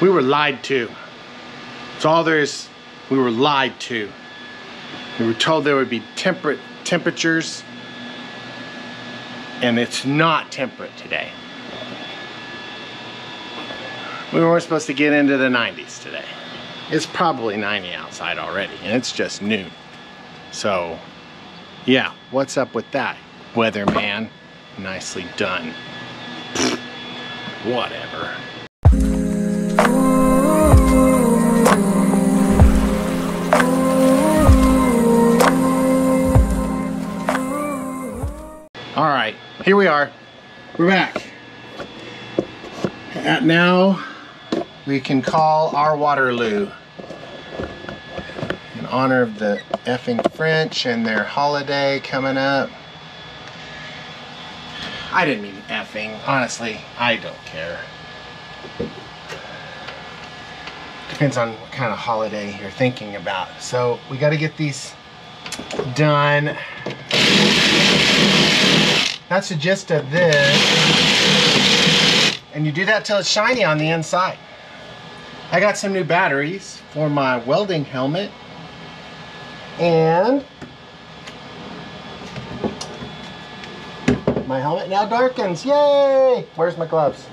We were lied to. That's all there is. We were lied to. We were told there would be temperate temperatures, and it's not temperate today. We weren't supposed to get into the 90s today. It's probably 90 outside already, and it's just noon. So, yeah, what's up with that, weatherman? Nicely done. Pfft, whatever. All right, here we are. We're back. At now, we can call our Waterloo in honor of the effing French and their holiday coming up. I didn't mean effing. Honestly, I don't care. Depends on what kind of holiday you're thinking about. So we got to get these done. That's the gist of this. And you do that till it's shiny on the inside. I got some new batteries for my welding helmet. And my helmet now darkens. Yay! Where's my gloves?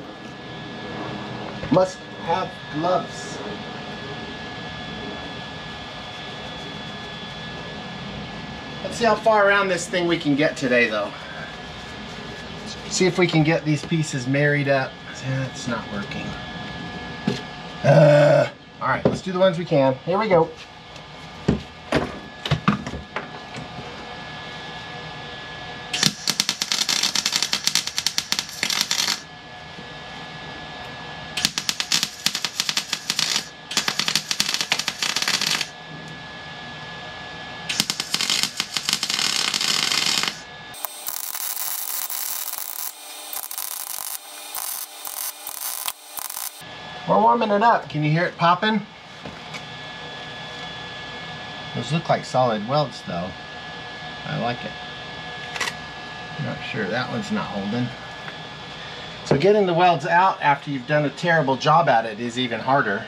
Must have gloves. Let's see how far around this thing we can get today, though. See if we can get these pieces married up. That's not working. All right, let's do the ones we can. Here we go. We're warming it up. Can you hear it popping? Those look like solid welds, though. I like it. I'm not sure. That one's not holding. So getting the welds out after you've done a terrible job at it is even harder.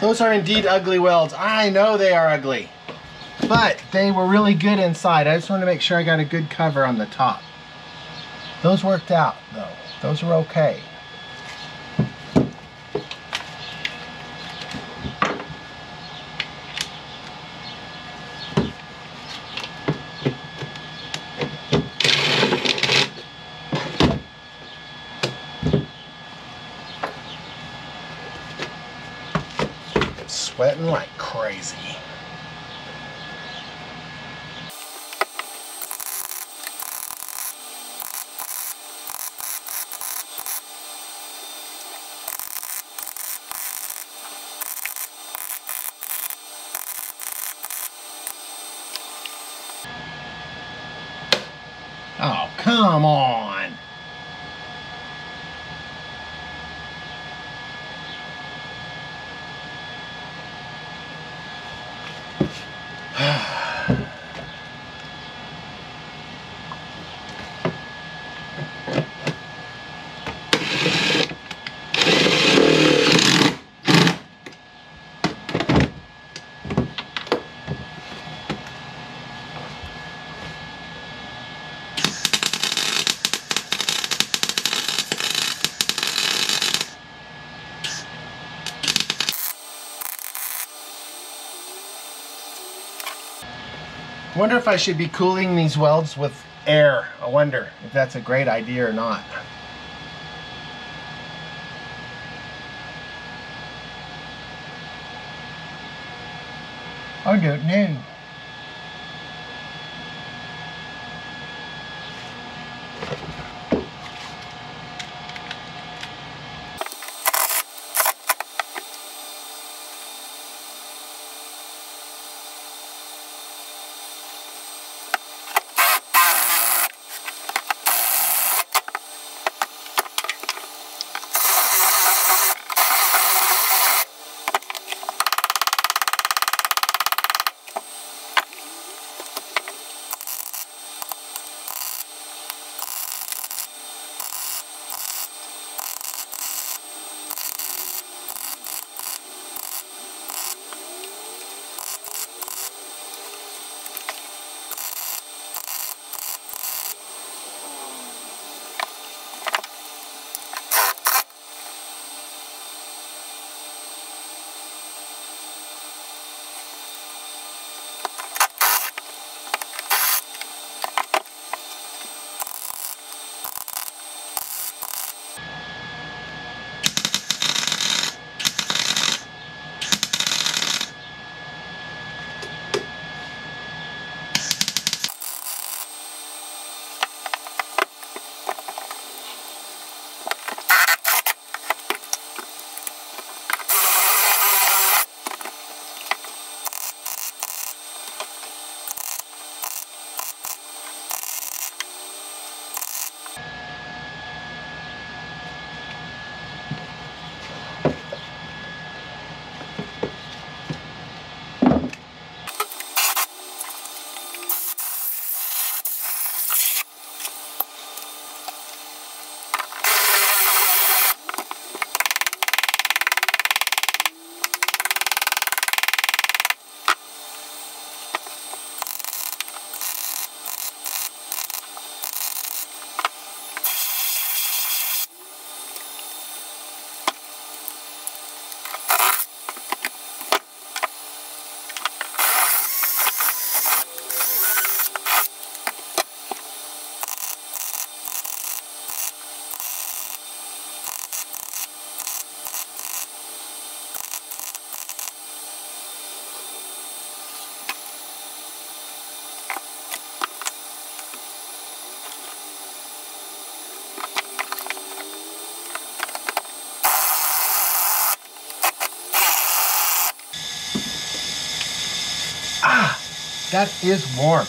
Those are indeed ugly welds. I know they are ugly, but they were really good inside. I just wanted to make sure I got a good cover on the top. Those worked out, though. Those were okay. Sweating like crazy. Oh, come on. I wonder if I should be cooling these welds with air. I wonder if that's a great idea or not. I don't know. That is warm.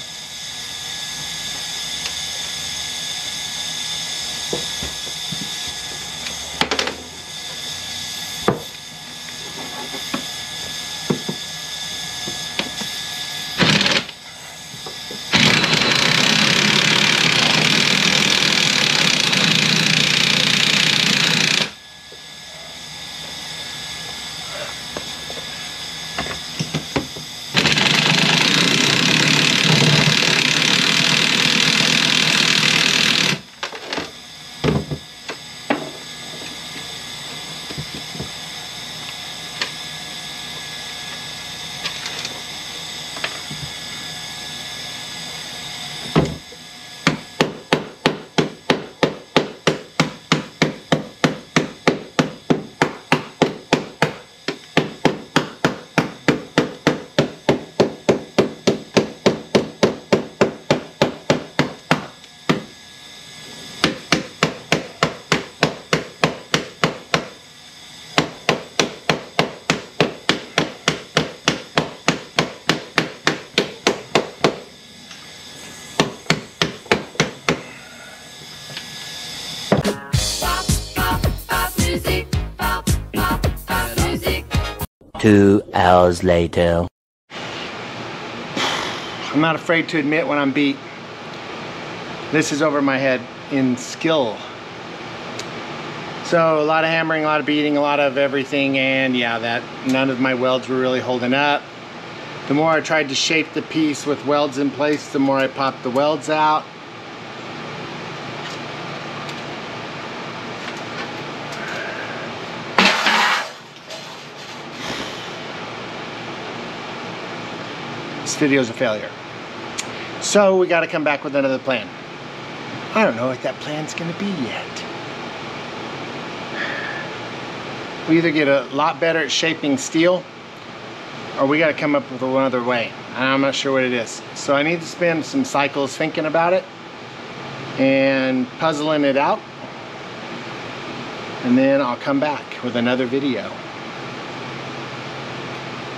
2 hours later. I'm not afraid to admit when I'm beat. This is over my head in skill. So a lot of hammering, a lot of beating, a lot of everything, and yeah, that none of my welds were really holding up. The more I tried to shape the piece with welds in place, the more I popped the welds out. This video's a failure. So we gotta come back with another plan. I don't know what that plan's gonna be yet. We either get a lot better at shaping steel, or we gotta come up with another way. I'm not sure what it is. So I need to spend some cycles thinking about it and puzzling it out. And then I'll come back with another video.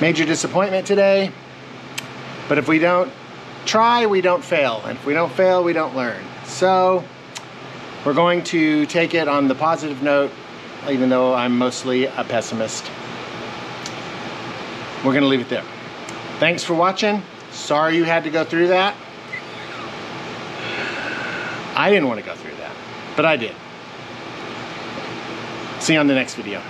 Major disappointment today. But if we don't try, we don't fail. And if we don't fail, we don't learn. So we're going to take it on the positive note, even though I'm mostly a pessimist. We're gonna leave it there. Thanks for watching. Sorry you had to go through that. I didn't want to go through that, but I did. See you on the next video.